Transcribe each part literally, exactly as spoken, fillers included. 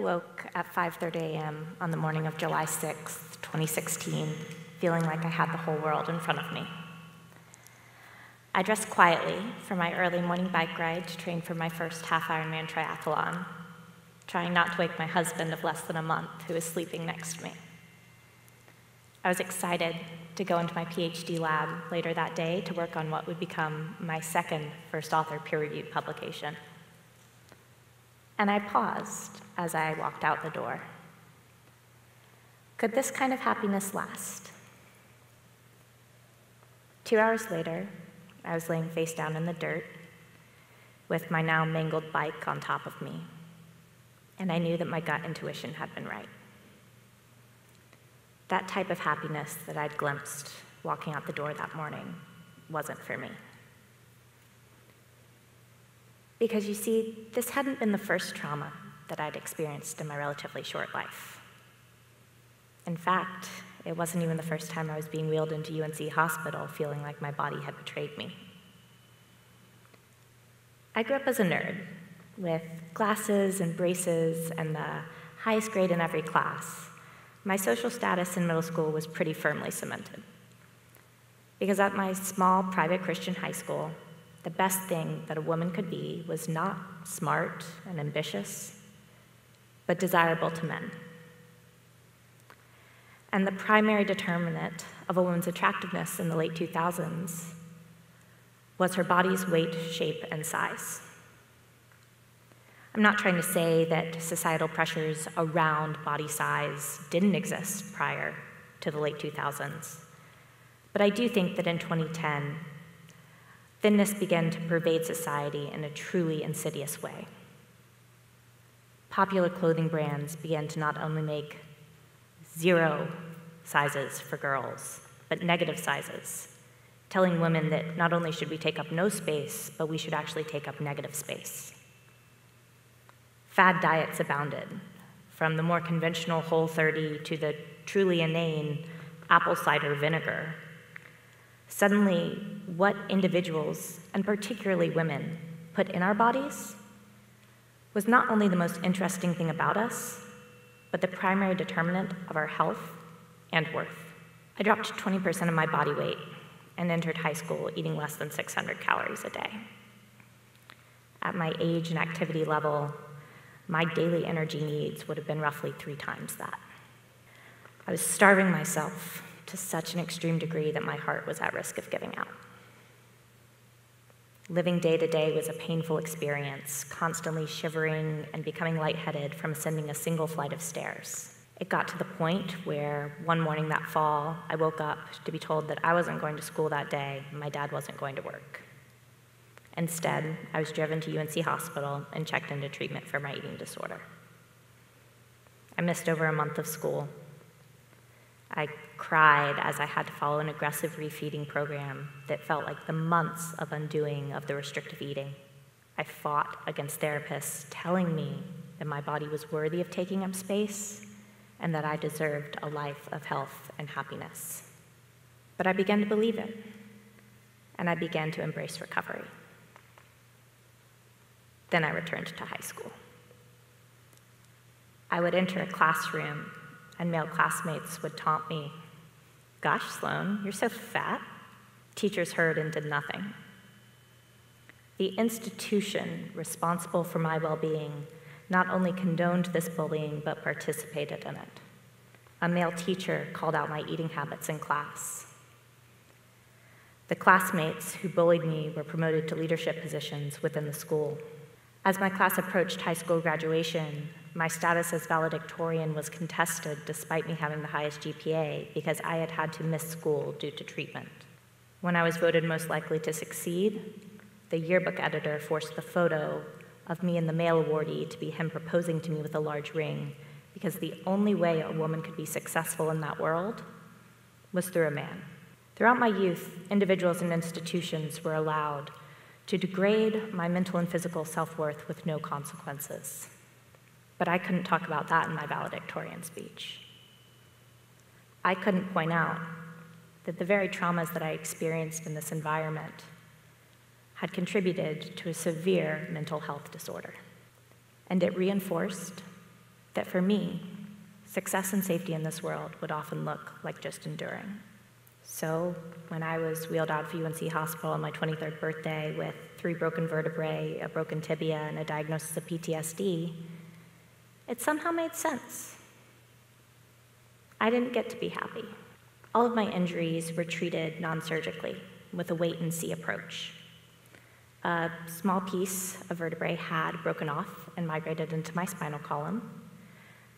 awoke at five thirty a m on the morning of July sixth, twenty sixteen, feeling like I had the whole world in front of me. I dressed quietly for my early morning bike ride to train for my first half Ironman triathlon, trying not to wake my husband of less than a month who is sleeping next to me. I was excited to go into my PhD lab later that day to work on what would become my second first author peer-reviewed publication. And I paused as I walked out the door. Could this kind of happiness last? Two hours later, I was laying face down in the dirt with my now mangled bike on top of me, and I knew that my gut intuition had been right. That type of happiness that I'd glimpsed walking out the door that morning wasn't for me. Because you see, this hadn't been the first trauma that I'd experienced in my relatively short life. In fact, it wasn't even the first time I was being wheeled into U N C Hospital feeling like my body had betrayed me. I grew up as a nerd, with glasses and braces and the highest grade in every class. My social status in middle school was pretty firmly cemented. Because at my small private Christian high school, the best thing that a woman could be was not smart and ambitious, but desirable to men. And the primary determinant of a woman's attractiveness in the late two thousands was her body's weight, shape, and size. I'm not trying to say that societal pressures around body size didn't exist prior to the late two thousands, but I do think that in twenty ten, thinness began to pervade society in a truly insidious way. Popular clothing brands began to not only make zero sizes for girls, but negative sizes, telling women that not only should we take up no space, but we should actually take up negative space. Fad diets abounded, from the more conventional Whole thirty to the truly inane apple cider vinegar. Suddenly, what individuals, and particularly women, put in our bodies was not only the most interesting thing about us, but the primary determinant of our health and worth. I dropped twenty percent of my body weight and entered high school eating less than six hundred calories a day. At my age and activity level, my daily energy needs would have been roughly three times that. I was starving myself to such an extreme degree that my heart was at risk of giving out. Living day to day was a painful experience, constantly shivering and becoming lightheaded from ascending a single flight of stairs. It got to the point where one morning that fall, I woke up to be told that I wasn't going to school that day and my dad wasn't going to work. Instead, I was driven to U N C Hospital and checked into treatment for my eating disorder. I missed over a month of school. I cried as I had to follow an aggressive refeeding program that felt like the months of undoing of the restrictive eating. I fought against therapists telling me that my body was worthy of taking up space and that I deserved a life of health and happiness. But I began to believe it, and I began to embrace recovery. Then I returned to high school. I would enter a classroom and male classmates would taunt me, "Gosh, Sloan, you're so fat." Teachers heard and did nothing. The institution responsible for my well-being not only condoned this bullying, but participated in it. A male teacher called out my eating habits in class. The classmates who bullied me were promoted to leadership positions within the school. As my class approached high school graduation, my status as valedictorian was contested despite me having the highest G P A because I had had to miss school due to treatment. When I was voted most likely to succeed, the yearbook editor forced the photo of me and the male awardee to be him proposing to me with a large ring because the only way a woman could be successful in that world was through a man. Throughout my youth, individuals and institutions were allowed to degrade my mental and physical self-worth with no consequences. But I couldn't talk about that in my valedictorian speech. I couldn't point out that the very traumas that I experienced in this environment had contributed to a severe mental health disorder. And it reinforced that for me, success and safety in this world would often look like just enduring. So when I was wheeled out of U N C Hospital on my twenty-third birthday with three broken vertebrae, a broken tibia, and a diagnosis of P T S D, it somehow made sense. I didn't get to be happy. All of my injuries were treated non-surgically with a wait-and-see approach. A small piece of vertebrae had broken off and migrated into my spinal column,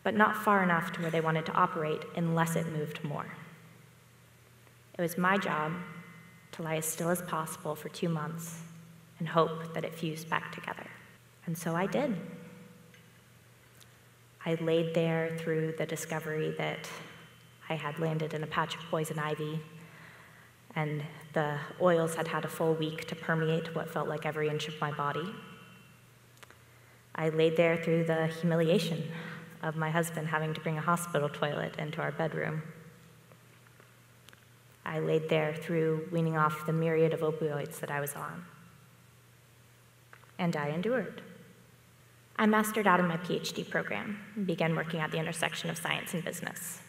but not far enough to where they wanted to operate unless it moved more. It was my job to lie as still as possible for two months and hope that it fused back together. And so I did. I laid there through the discovery that I had landed in a patch of poison ivy, and the oils had had a full week to permeate what felt like every inch of my body. I laid there through the humiliation of my husband having to bring a hospital toilet into our bedroom. I laid there through weaning off the myriad of opioids that I was on. And I endured. I mastered out of my PhD program and began working at the intersection of science and business.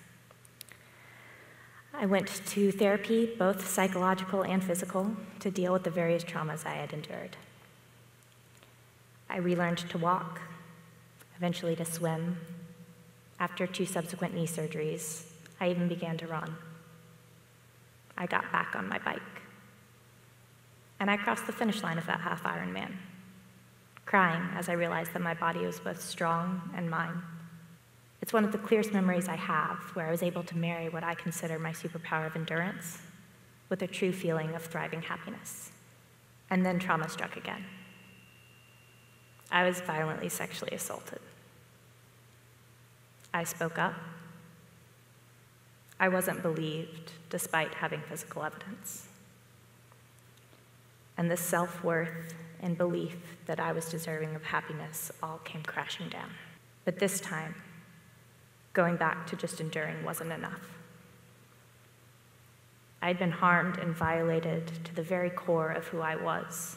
I went to therapy, both psychological and physical, to deal with the various traumas I had endured. I relearned to walk, eventually to swim. After two subsequent knee surgeries, I even began to run. I got back on my bike. And I crossed the finish line of that half Ironman, crying as I realized that my body was both strong and mine. It's one of the clearest memories I have, where I was able to marry what I consider my superpower of endurance with a true feeling of thriving happiness. And then trauma struck again. I was violently sexually assaulted. I spoke up. I wasn't believed, despite having physical evidence. And the self-worth and belief that I was deserving of happiness all came crashing down. But this time, going back to just enduring wasn't enough. I'd been harmed and violated to the very core of who I was.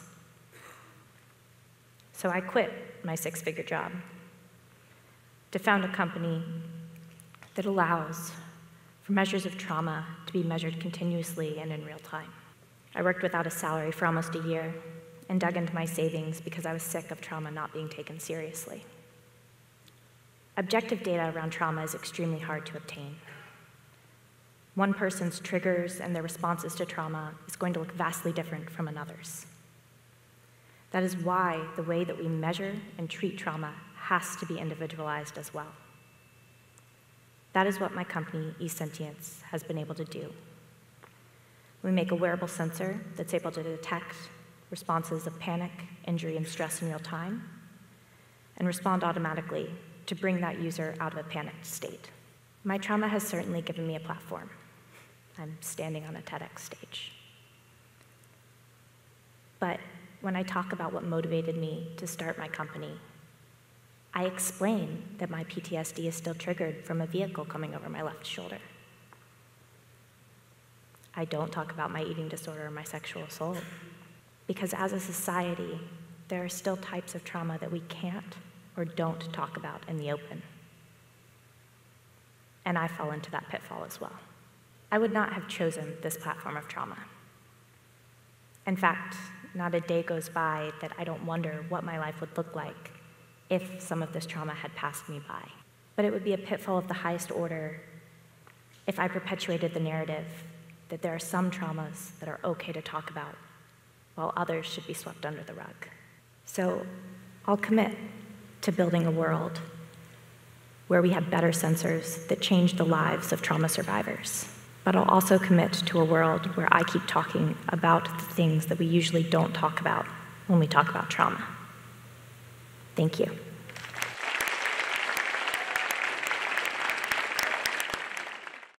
So I quit my six-figure job to found a company that allows for measures of trauma to be measured continuously and in real time. I worked without a salary for almost a year and dug into my savings because I was sick of trauma not being taken seriously. Objective data around trauma is extremely hard to obtain. One person's triggers and their responses to trauma is going to look vastly different from another's. That is why the way that we measure and treat trauma has to be individualized as well. That is what my company, eSentience, has been able to do. We make a wearable sensor that's able to detect responses of panic, injury, and stress in real time, and respond automatically to bring that user out of a panicked state. My trauma has certainly given me a platform. I'm standing on a TEDx stage. But when I talk about what motivated me to start my company, I explain that my P T S D is still triggered from a vehicle coming over my left shoulder. I don't talk about my eating disorder or my sexual assault, because as a society, there are still types of trauma that we can't or don't talk about in the open. And I fall into that pitfall as well. I would not have chosen this platform of trauma. In fact, not a day goes by that I don't wonder what my life would look like if some of this trauma had passed me by. But it would be a pitfall of the highest order if I perpetuated the narrative that there are some traumas that are okay to talk about, while others should be swept under the rug. So I'll commit to building a world where we have better sensors that change the lives of trauma survivors. But I'll also commit to a world where I keep talking about the things that we usually don't talk about when we talk about trauma. Thank you.